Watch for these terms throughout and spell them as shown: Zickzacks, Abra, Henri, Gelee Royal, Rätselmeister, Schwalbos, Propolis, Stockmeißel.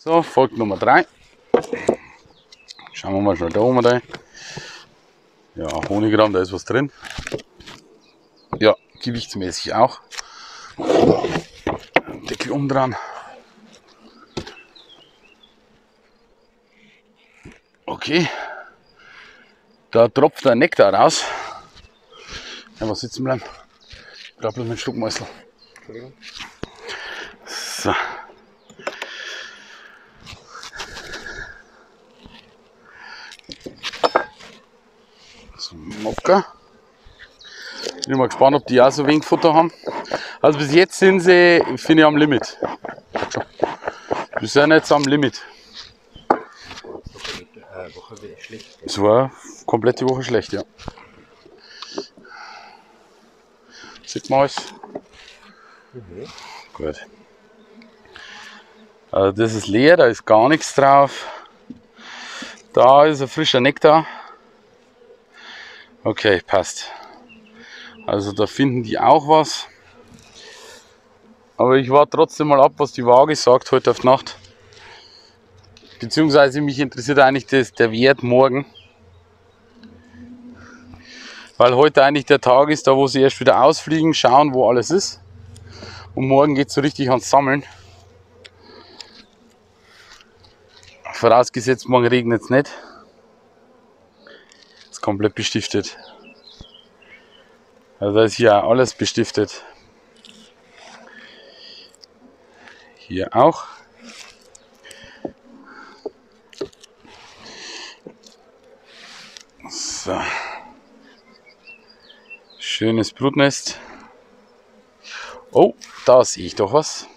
So, Folge Nummer 3. Schauen wir mal schnell da oben rein. Ja, Honigrahm, da ist was drin. Ja, gewichtsmäßig auch. Deckel um dran. Okay. Da tropft der Nektar raus. Einfach sitzen bleiben. Ich brauche bloß meinen Stockmeißel. So. So, Mokka. Ich bin mal gespannt, ob die auch so wenig Futter haben. Also bis jetzt sind sie, finde ich, am Limit. Wir sind jetzt am Limit. Es war komplett die Woche schlecht, ja. Sieht man alles? Mhm. Gut. Also das ist leer, da ist gar nichts drauf. Da ist ein frischer Nektar. Okay, passt. Also da finden die auch was. Aber ich warte trotzdem mal ab, was die Waage sagt heute auf die Nacht. Beziehungsweise mich interessiert eigentlich der Wert morgen. Weil heute eigentlich der Tag ist, da wo sie erst wieder ausfliegen, schauen, wo alles ist. Und morgen geht es so richtig ans Sammeln. Vorausgesetzt, morgen regnet es nicht. Ist komplett bestiftet. Also da ist hier alles bestiftet. Hier auch. So. Schönes Brutnest. Oh, da sehe ich doch was.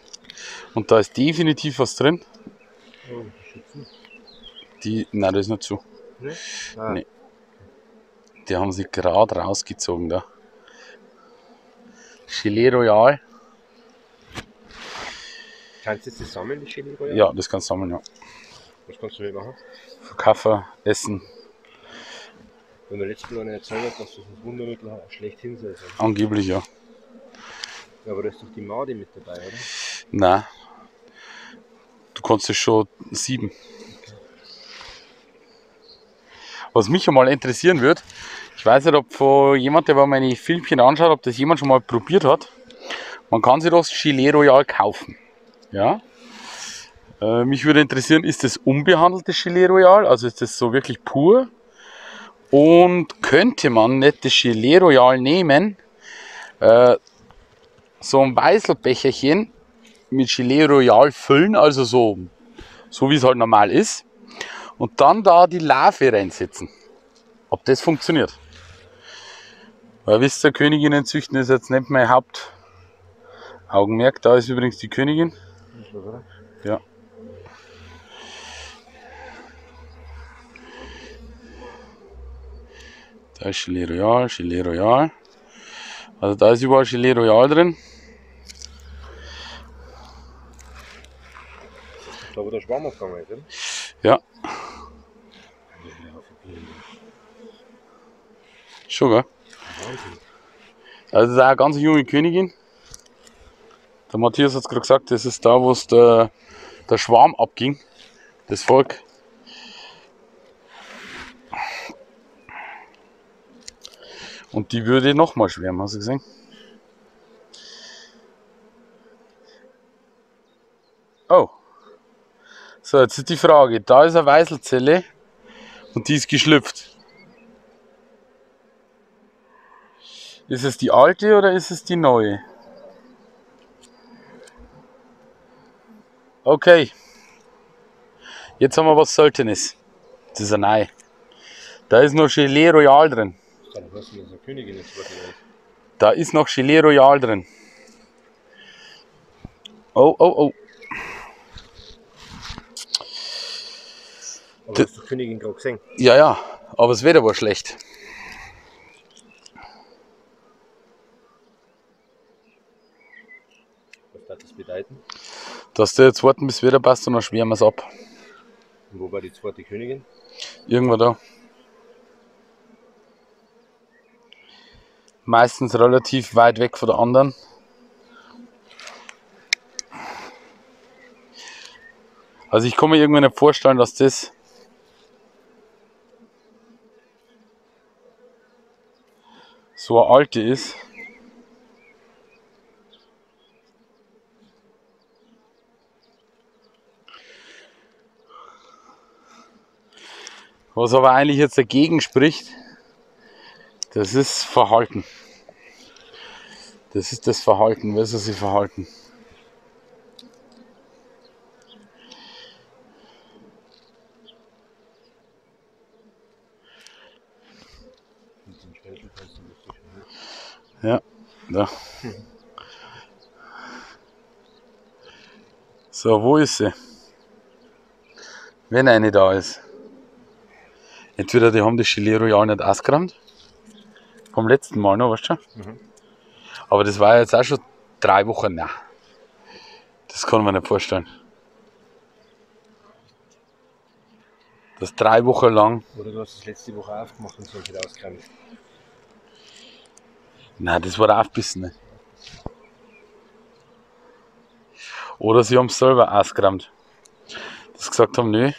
Und da ist definitiv was drin. Die, nein, das ist noch zu. Nee? Ah. Nee. Die haben sie gerade rausgezogen da. Gelee Royal. Kannst du das sammeln, die Gelee Royal? Ja, das kannst du sammeln, ja. Was kannst du damit machen? Verkaufen, essen. Wenn der letzte Mal nicht erzählt hat, dass das ein Wundermittel schlecht hin soll. Angeblich, ja. Ja, aber da ist doch die Made mit dabei, oder? Nein. Du kannst es schon 7. Okay. Was mich einmal interessieren wird, ich weiß nicht, ob von jemand, der meine Filmchen anschaut, ob das jemand schon mal probiert hat. Man kann sich das Gelee Royal kaufen. Ja? Mich würde interessieren, ist das unbehandeltes Gelee Royal? Also ist das so wirklich pur? Und könnte man nicht das Gelee Royal nehmen, so ein Weißelbecherchen mit Gelee Royal füllen, also so wie es halt normal ist, und dann da die Larve reinsetzen, ob das funktioniert. Weil wisst ihr, Königinnen züchten ist jetzt nicht mein Hauptaugenmerk. Da ist übrigens die Königin. Ja. Da ist Gelee Royal, Gelee Royal. Also da ist überall Gelee Royal drin. Da wo der Schwarm aufgegangen ist, oder? Ja. Schon, gell? Also das ist auch eine ganz junge Königin. Der Matthias hat es gerade gesagt, das ist da, wo es der Schwarm abging, das Volk. Und die würde nochmal schwärmen, hast du gesehen? Oh. So, jetzt ist die Frage. Da ist eine Weißelzelle und die ist geschlüpft. Ist es die alte oder ist es die neue? Okay. Jetzt haben wir was Seltenes. Das ist eine neue. Da ist noch Gelee Royal drin. Da ist noch Gelee Royal drin. Oh, oh, oh. Aber hast du die Königin gerade gesehen? Ja, ja, aber das Wetter war schlecht. Was darf das bedeuten? Dass du jetzt warten, bis das Wetter passt, und dann schwärmen wir es ab. Und wo war die zweite Königin? Irgendwo da. Meistens relativ weit weg von der anderen. Also ich kann mir irgendwann nicht vorstellen, dass das... so eine alte ist. Was aber eigentlich jetzt dagegen spricht, das ist Verhalten. Das ist das Verhalten, wie sie sich verhalten. Ja, da. So, wo ist sie? Wenn eine da ist. Entweder die haben das Chilero ja nicht ausgeräumt. Vom letzten Mal noch, weißt du schon? Mhm. Aber das war jetzt auch schon 3 Wochen nach. Das kann man nicht vorstellen. Das 3 Wochen lang. Oder du hast das letzte Woche aufgemacht und so wieder ausgeräumt. Nein, das war der Aufbiss nicht. Oder sie haben es selber ausgeräumt. Das gesagt haben, nö.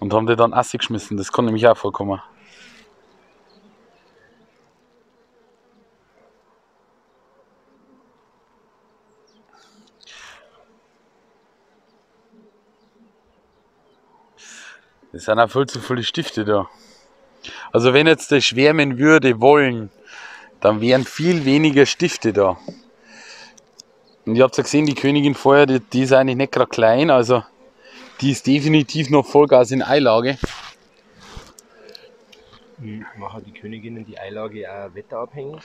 Und haben die dann rausgeschmissen. Das kann nämlich auch vorkommen. Es sind auch viel zu viele Stifte da. Also wenn jetzt das schwärmen würde wollen, dann wären viel weniger Stifte da. Und ihr habt ja gesehen, die Königin vorher, die ist eigentlich nicht gerade klein, also die ist definitiv noch Vollgas in Eilage. Machen die Königinnen die Eilage auch wetterabhängig?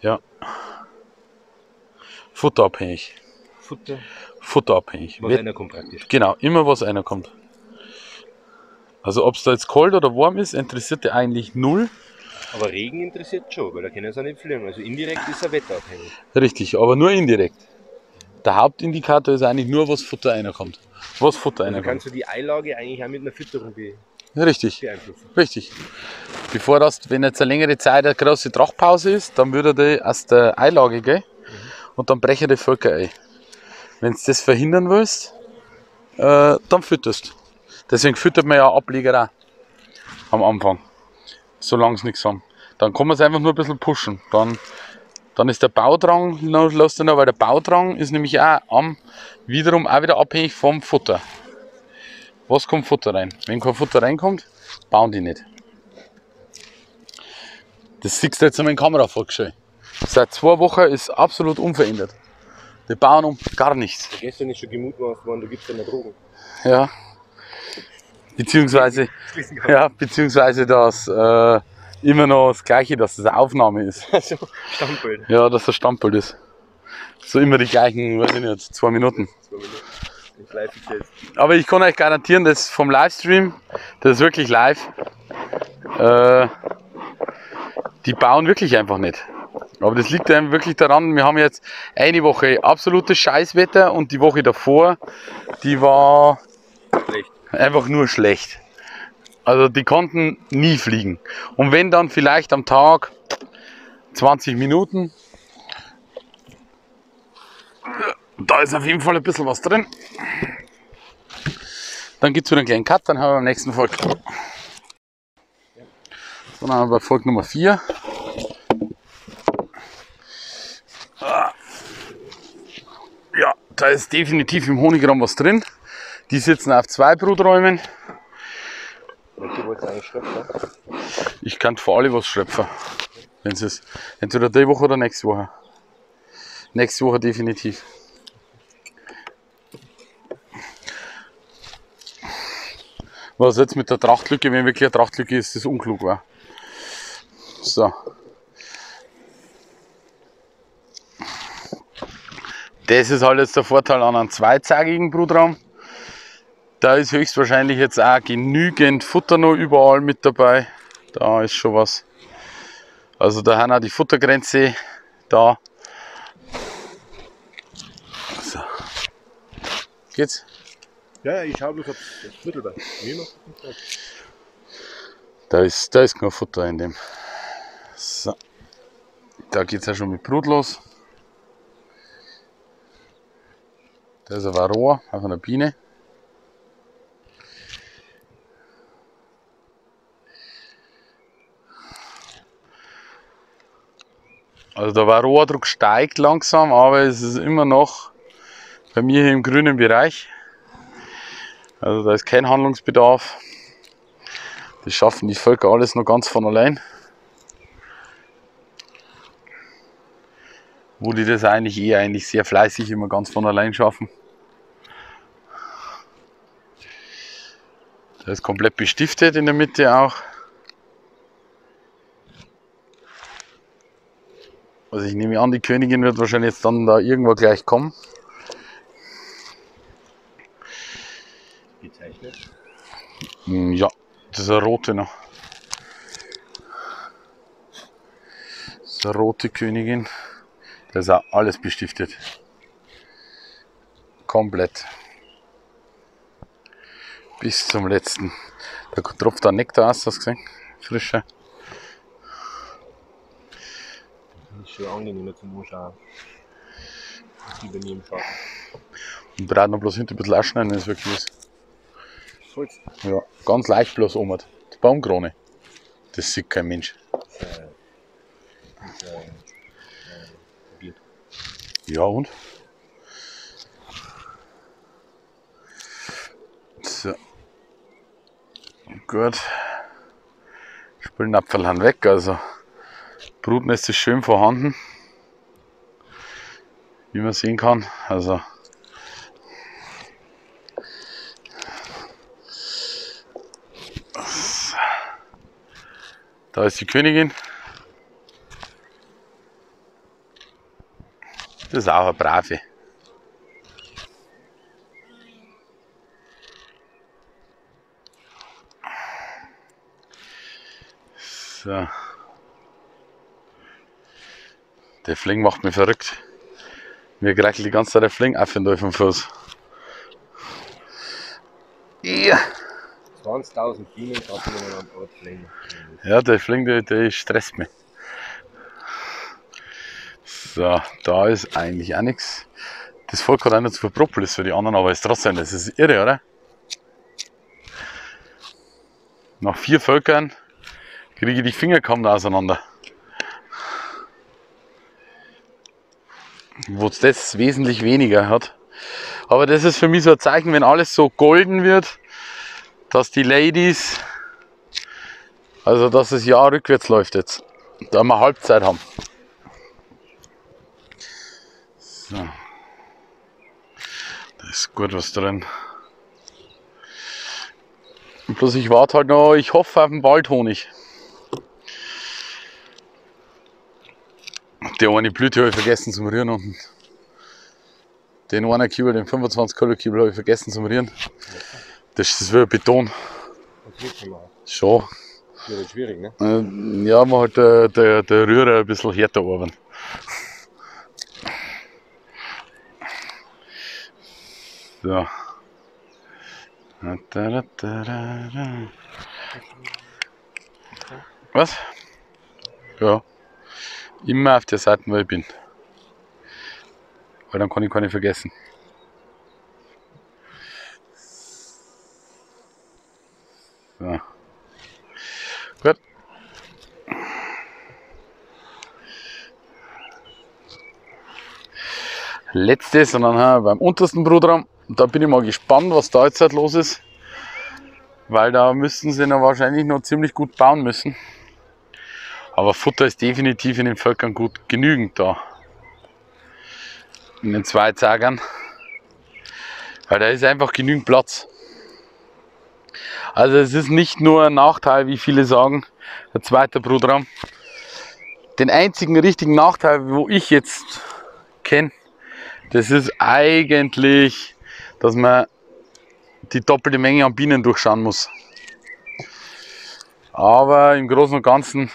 Ja. Futterabhängig. Futter? Futterabhängig. Was einer kommt praktisch. Genau, immer was einer kommt. Also ob es da jetzt kalt oder warm ist, interessiert die eigentlich null. Aber Regen interessiert schon, weil da können sie auch nicht fliegen. Also indirekt ist er wetterabhängig. Richtig, aber nur indirekt. Der Hauptindikator ist eigentlich nur, was Futter reinkommt. Was Futter reinkommt. Dann kannst du die Eilage eigentlich auch mit einer Fütterung beeinflussen. Richtig. Bevor das, wenn jetzt eine längere Zeit eine große Trachpause ist, dann würde die aus der Eilage gehen und dann brechen die Völker ein. Wenn du das verhindern willst, dann fütterst. Deswegen füttert man ja Ableger auch am Anfang. Solange es nichts haben. Dann kann man es einfach nur ein bisschen pushen. Dann ist der Baudrang, weil der Baudrang ist nämlich auch wiederum auch wieder abhängig vom Futter. Was kommt Futter rein? Wenn kein Futter reinkommt, bauen die nicht. Das siehst du jetzt an meinem Kamerafolg schön. Seit 2 Wochen ist absolut unverändert. Die bauen um gar nichts. Gestern ist schon gemutmaßt worden, da gibt es ja noch Drogen. Ja. Beziehungsweise dass immer noch das Gleiche, dass das eine Aufnahme ist. Also Stammbild. Ja, dass das Stammbild ist. So immer die gleichen, weiß ich nicht, 2 Minuten. 2 Minuten. Aber ich kann euch garantieren, dass vom Livestream, das ist wirklich live, die bauen wirklich einfach nicht. Aber das liegt einem wirklich daran, wir haben jetzt eine Woche absolutes Scheißwetter und die Woche davor, die war... schlecht. Einfach nur schlecht. Also die konnten nie fliegen. Und wenn dann vielleicht am Tag 20 Minuten. Da ist auf jeden Fall ein bisschen was drin. Dann gibt es wieder einen kleinen Cut, dann haben wir am nächsten Volk. Dann haben wir Volk Nummer 4. Ja, da ist definitiv im Honigraum was drin. Die sitzen auf 2 Bruträumen. Welche wollt ihr eigentlich schröpfen? Ich kann für alle was schröpfen. Wenn es ist. Entweder die Woche oder nächste Woche. Nächste Woche definitiv. Was jetzt mit der Trachtlücke, wenn wirklich eine Trachtlücke ist, das unklug war. So. Das ist halt jetzt der Vorteil an einem 2-zägigen Brutraum. Da ist höchstwahrscheinlich jetzt auch genügend Futter noch überall mit dabei. Da ist schon was. Also da haben auch die Futtergrenze da. So. Geht's? Ja, ich schau bloß, ob das Futter da ist. Da ist kein Futter in dem. So. Da geht es ja schon mit Brut los. Da ist aber ein Rohr auf einer Biene. Also der Varroa-Druck steigt langsam, aber es ist immer noch bei mir hier im grünen Bereich. Also da ist kein Handlungsbedarf. Das schaffen die Völker alles noch ganz von allein. Wo die das eigentlich sehr fleißig immer ganz von allein schaffen. Der ist komplett bestiftet in der Mitte auch. Also ich nehme an, die Königin wird wahrscheinlich jetzt dann da irgendwo gleich kommen. Gezeichnet? Ja, das ist eine rote noch. Das ist eine rote Königin. Das ist auch alles bestiftet. Komplett. Bis zum letzten. Da tropft der Nektar aus, hast du gesehen? Frischer. Das ist schon angenehmer zum Anschauen. Das über nie im Schatten. Und braucht noch bloß hinten ein bisschen ausschneiden, wenn es wirklich ist. Salz? Ja, ganz leicht bloß oben. Die Baumkrone. Das sieht kein Mensch. Ja und? So. Gut. Spülnapferl haben weg, also Brutnest ist schön vorhanden. Wie man sehen kann. Also da ist die Königin. Das ist auch eine brave. So. Der Fling macht mich verrückt. Mir kriegt die ganze Zeit der Fling auf den Fuß. Ja. 20.000 Bienen hatten wir an Ort Fling. Ja, der Fling, der stresst mich. So, da ist eigentlich auch nichts. Das Volk hat auch noch zu viel Propolis für die anderen, aber ist trotzdem, das ist irre, oder? Nach 4 Völkern kriege ich die Finger kaum da auseinander. Wo es das wesentlich weniger hat. Aber das ist für mich so ein Zeichen, wenn alles so golden wird, dass die Ladies, also dass das Jahr rückwärts läuft jetzt. Da wir Halbzeit haben. So. Da ist gut was drin. Und bloß ich warte halt noch, ich hoffe auf den Waldhonig. Die eine Blüte habe ich vergessen zum Rühren unten. Den einen Kübel, den 25-Kilo-Kübel habe ich vergessen zum Rühren. Das ist wie ein Beton. Schon. Das wird schwierig, ne? Ja, man hat der Rührer ein bisschen härter arbeiten. So. Was? Ja. Immer auf der Seite, wo ich bin. Weil dann kann ich keine vergessen. So. Gut. Letztes und dann haben wir beim untersten Brutraum. Da bin ich mal gespannt, was da jetzt halt los ist, weil da müssten sie noch wahrscheinlich noch ziemlich gut bauen müssen. Aber Futter ist definitiv in den Völkern gut genügend da, in den 2 Zagern, weil da ist einfach genügend Platz. Also es ist nicht nur ein Nachteil, wie viele sagen, der zweite Brutraum. Den einzigen richtigen Nachteil, wo ich jetzt kenne, das ist eigentlich, dass man die doppelte Menge an Bienen durchschauen muss. Aber im Großen und Ganzen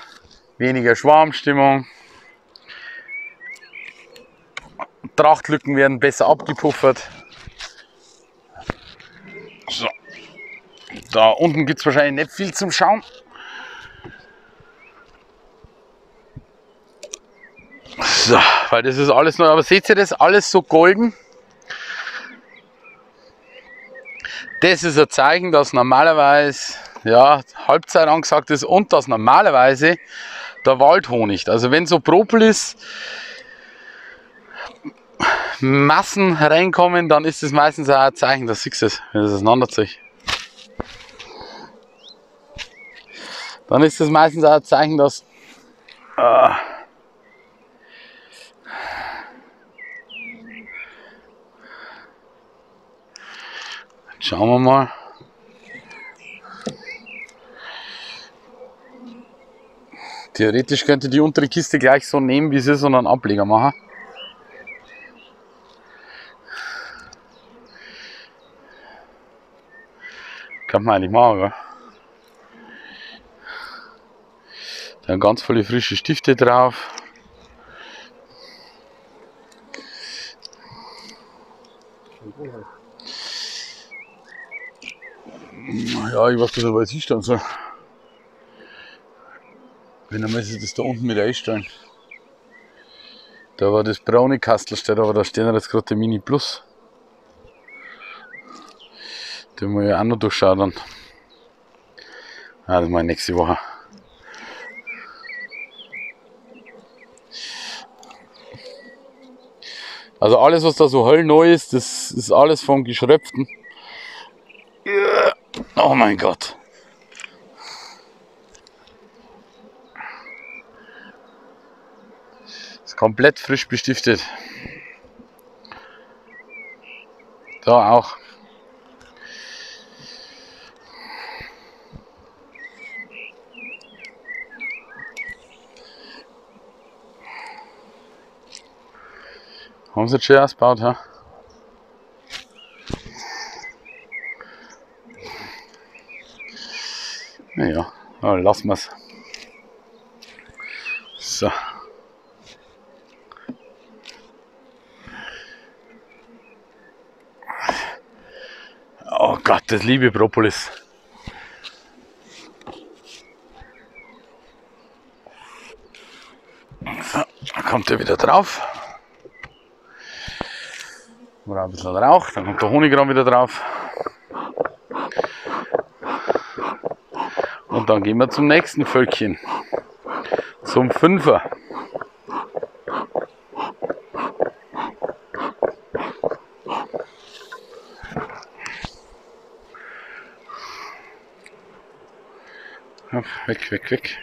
weniger Schwarmstimmung. Trachtlücken werden besser abgepuffert. So. Da unten gibt es wahrscheinlich nicht viel zum Schauen. So, weil das ist alles neu. Aber seht ihr das? Alles so golden. Das ist ein Zeichen, dass normalerweise ja, Halbzeit angesagt ist und dass normalerweise der Waldhonig. Also wenn so Propolis Massen reinkommen, dann ist es meistens auch ein Zeichen, das siehst du es, wenn es auseinanderzieht. Dann ist es meistens auch ein Zeichen, dass schauen wir mal. Theoretisch könnte die untere Kiste gleich so nehmen, wie sie ist, und einen Ableger machen. Kann man eigentlich machen, gell? Dann ganz viele frische Stifte drauf. Ja, ich weiß nicht, wo es hinstellen soll. Wenn, dann muss ich das da unten wieder einstellen. Da war das braune Kastel steht, aber da stehen jetzt gerade der Mini Plus. Den muss ich auch noch durchschauen dann. Ah, das mache ich nächste Woche. Also alles, was da so hellneu ist, das ist alles vom Geschröpften. Oh mein Gott. Ist komplett frisch bestiftet. Da auch. Haben sie jetzt schön ausgebaut, ja? Naja, aber lassen wir es. So. Oh Gott, das liebe Propolis. So, da kommt er wieder drauf. Wo ein bisschen Rauch, dann kommt der Honigramm wieder drauf. Und dann gehen wir zum nächsten Völkchen. Zum Fünfer. Hopp, weg, weg, weg.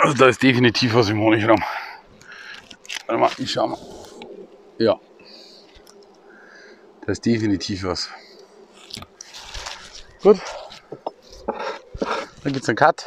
Also da ist definitiv was im Honigraum. Warte mal, ich schau mal. Ja. Da ist definitiv was. Gut. Dann gibt's einen Cut.